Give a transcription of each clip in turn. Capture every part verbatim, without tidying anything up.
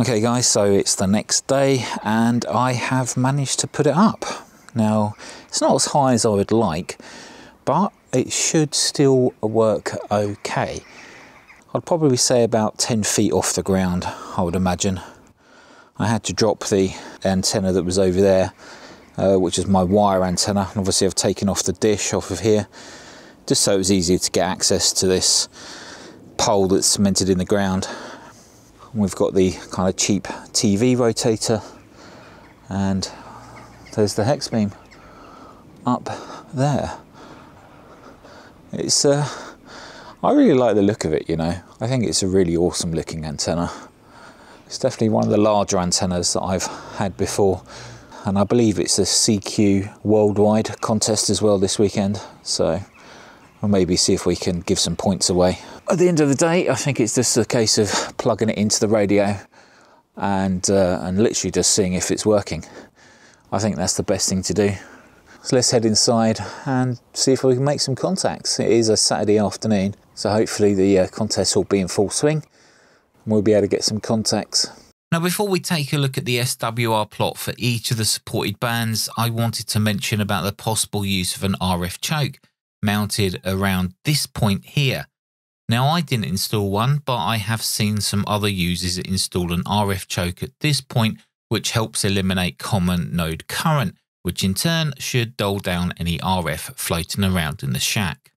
Okay guys, so it's the next day and I have managed to put it up. Now, it's not as high as I would like, but it should still work okay. I'd probably say about ten feet off the ground, I would imagine. I had to drop the antenna that was over there, uh, which is my wire antenna. And obviously I've taken off the dish off of here, just so it was easier to get access to this pole that's cemented in the ground. We've got the kind of cheap T V rotator, and there's the hex beam up there. It's uh, I really like the look of it, you know. I think it's a really awesome looking antenna. It's definitely one of the larger antennas that I've had before, and I believe it's a C Q Worldwide contest as well this weekend, so we'll maybe see if we can give some points away. At the end of the day, I think it's just a case of plugging it into the radio and uh, and literally just seeing if it's working. I think that's the best thing to do. So let's head inside and see if we can make some contacts. It is a Saturday afternoon, so hopefully the uh, contest will be in full swing and we'll be able to get some contacts. Now, before we take a look at the S W R plot for each of the supported bands, I wanted to mention about the possible use of an R F choke mounted around this point here. Now, I didn't install one, but I have seen some other users install an R F choke at this point, which helps eliminate common node current, which in turn should dull down any R F floating around in the shack.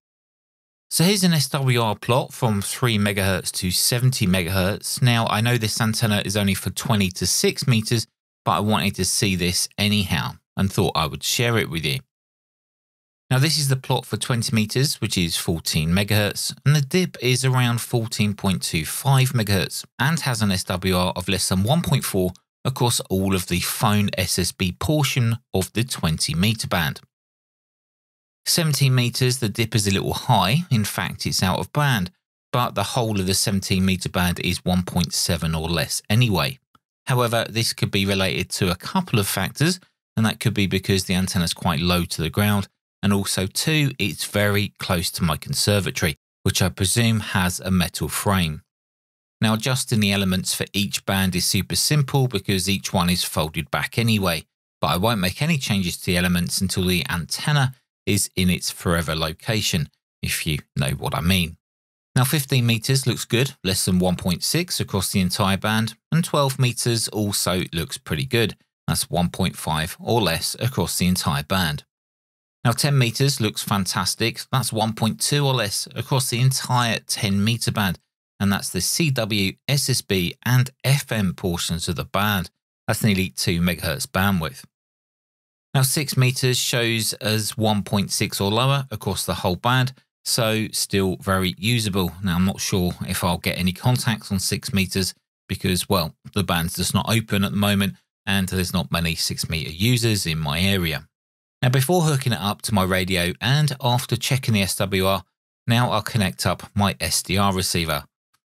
So here's an S W R plot from three megahertz to seventy megahertz. Now, I know this antenna is only for twenty to six meters, but I wanted to see this anyhow and thought I would share it with you. Now, this is the plot for twenty meters, which is fourteen megahertz, and the dip is around fourteen point two five megahertz and has an S W R of less than one point four across all of the phone S S B portion of the twenty meter band. seventeen meters, the dip is a little high. In fact, it's out of band, but the whole of the seventeen meter band is one point seven or less anyway. However, this could be related to a couple of factors, and that could be because the antenna is quite low to the ground. And also too, it's very close to my conservatory, which I presume has a metal frame. Now, adjusting the elements for each band is super simple because each one is folded back anyway, but I won't make any changes to the elements until the antenna is in its forever location, if you know what I mean. Now, fifteen meters looks good, less than one point six across the entire band, and twelve meters also looks pretty good. That's one point five or less across the entire band. Now, ten meters looks fantastic. That's one point two or less across the entire ten meter band. And that's the C W, S S B and F M portions of the band. That's nearly two megahertz bandwidth. Now, six meters shows as one point six or lower across the whole band. So still very usable. Now, I'm not sure if I'll get any contacts on six meters because, well, the band's just not open at the moment and there's not many six meter users in my area. Now, before hooking it up to my radio and after checking the S W R, now I'll connect up my S D R receiver.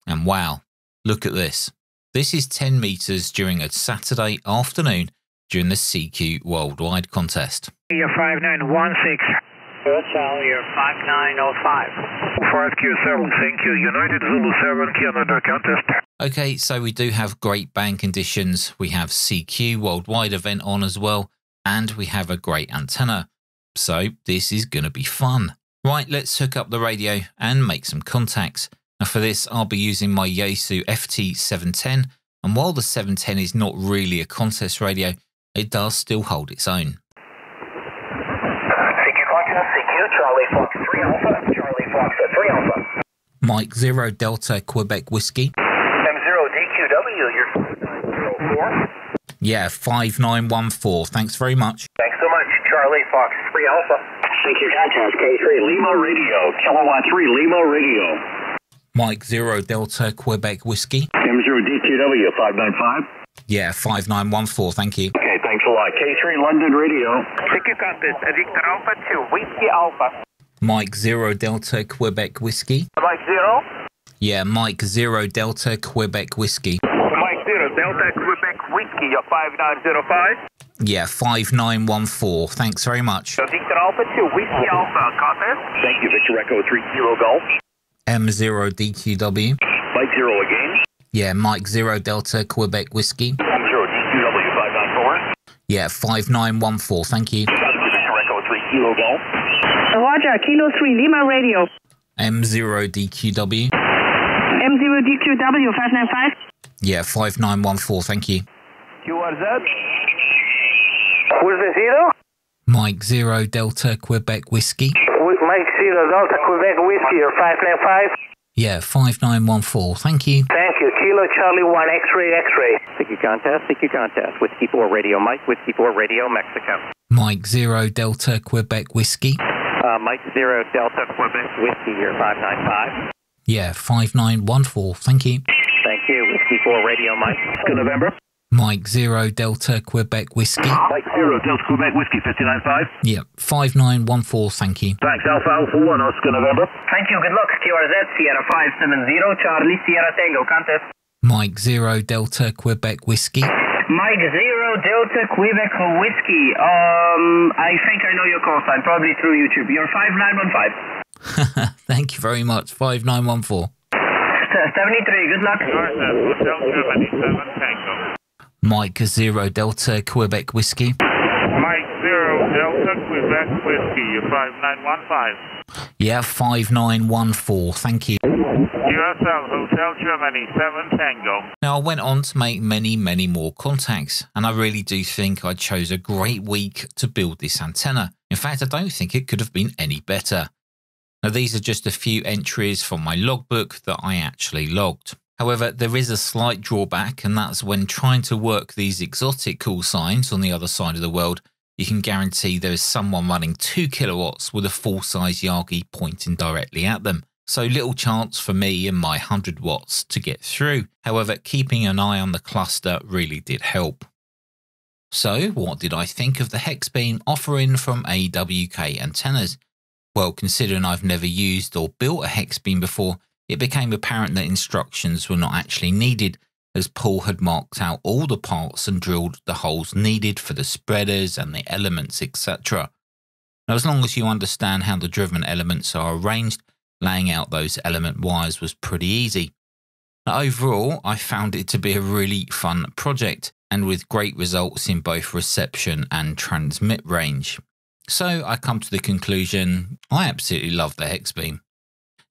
And wow, look at this. This is ten meters during a Saturday afternoon during the C Q Worldwide contest. You're five nine one six. You're five nine oh five. five Q seven, thank you. United Zulu seven, Canada contest. Okay, so we do have great band conditions. We have C Q Worldwide event on as well. And we have a great antenna. So this is going to be fun. Right, let's hook up the radio and make some contacts. Now, for this, I'll be using my Yaesu F T seven ten. And while the seven ten is not really a contest radio, it does still hold its own. Mike Zero Delta Quebec Whiskey. Yeah, five nine one four. Thanks very much. Thanks so much. Charlie Fox, three Alpha. Thank you, contest. K three Lima Radio. Kilowatt three Lima Radio. Mike Zero Delta Quebec Whiskey. M zero D Q W, five nine five. Yeah, five nine one four. Thank you. Okay, thanks a lot. K three London Radio. Thank you, contest. Victor Alpha two, Whiskey Alpha. Mike Zero Delta Quebec Whiskey. Mike Zero? Yeah, Mike Zero Delta Quebec Whiskey. Mike Zero Delta Quebec Whiskey, you're five nine oh five? Yeah, five nine one four. Thanks very much. Victor Alpha two, Whiskey Alpha, contest. Thank you, Victor Echo three zero Golf. M zero D Q W. Mike Zero again. Yeah, Mike Zero Delta Quebec Whiskey. Zero D Q W five nine four. Yeah, five nine one four. Thank you. Three Kilo Golf. Roger, Kilo Three Lima Radio. M Zero D Q W. M Zero D Q W five nine five. Yeah, five nine one four. Thank you. You are that? Who's the zero? Mike Zero Delta Quebec Whiskey. Mike Zero Delta Quebec Whiskey or five nine five. Yeah, five nine one four. Thank you. Thank you. Kilo Charlie one, X-ray, X-ray. C Q contest, C Q contest. Whiskey four Radio Mike, Whiskey four Radio Mexico. Mike Zero Delta Quebec Whiskey. Uh, Mike Zero Delta Quebec Whiskey here, five nine five. Yeah, five nine one four. Thank you. Thank you. Whiskey four Radio Mike. Good November. Mike Zero Delta Quebec Whiskey. Mike Zero Delta Quebec Whiskey five nine five. Yep, five nine one four, thank you. Thanks, Alpha Alpha one, Oscar November. Thank you, good luck. Q R Z Sierra five seven zero, Charlie Sierra Tango, contest. Mike Zero Delta Quebec Whiskey. Mike Zero Delta Quebec Whiskey. Um, I think I know your call sign, probably through YouTube. You're five nine one five. Thank you very much, five nine one four. seventy-three, good luck. Mike Zero Delta Quebec Whiskey. Mike Zero Delta Quebec Whiskey, five nine one five. Yeah, five nine one four, thank you. U S L Hotel Germany, seven Tango. Now, I went on to make many, many more contacts, and I really do think I chose a great week to build this antenna. In fact, I don't think it could have been any better. Now, these are just a few entries from my logbook that I actually logged. However, there is a slight drawback, and that's when trying to work these exotic call signs on the other side of the world, you can guarantee there is someone running two kilowatts with a full-size Yagi pointing directly at them. So little chance for me and my one hundred watts to get through. However, keeping an eye on the cluster really did help. So what did I think of the HexBeam offering from A W K Antennas? Well, considering I've never used or built a HexBeam before, it became apparent that instructions were not actually needed, as Paul had marked out all the parts and drilled the holes needed for the spreaders and the elements, et cetera. Now, as long as you understand how the driven elements are arranged, laying out those element wires was pretty easy. Now, overall, I found it to be a really fun project and with great results in both reception and transmit range. So I come to the conclusion, I absolutely love the HexBeam.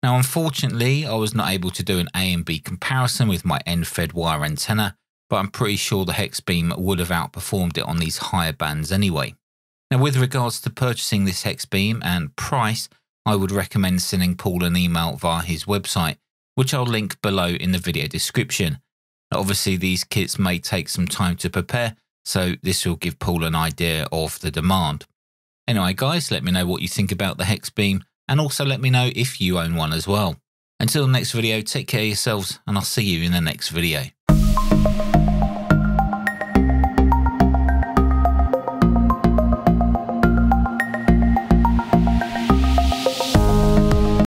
Now, unfortunately, I was not able to do an A and B comparison with my end-fed wire antenna, but I'm pretty sure the HexBeam would have outperformed it on these higher bands anyway. Now, with regards to purchasing this HexBeam and price, I would recommend sending Paul an email via his website, which I'll link below in the video description. Now, obviously, these kits may take some time to prepare, so this will give Paul an idea of the demand. Anyway, guys, let me know what you think about the HexBeam. And also let me know if you own one as well. Until the next video, take care of yourselves, and I'll see you in the next video.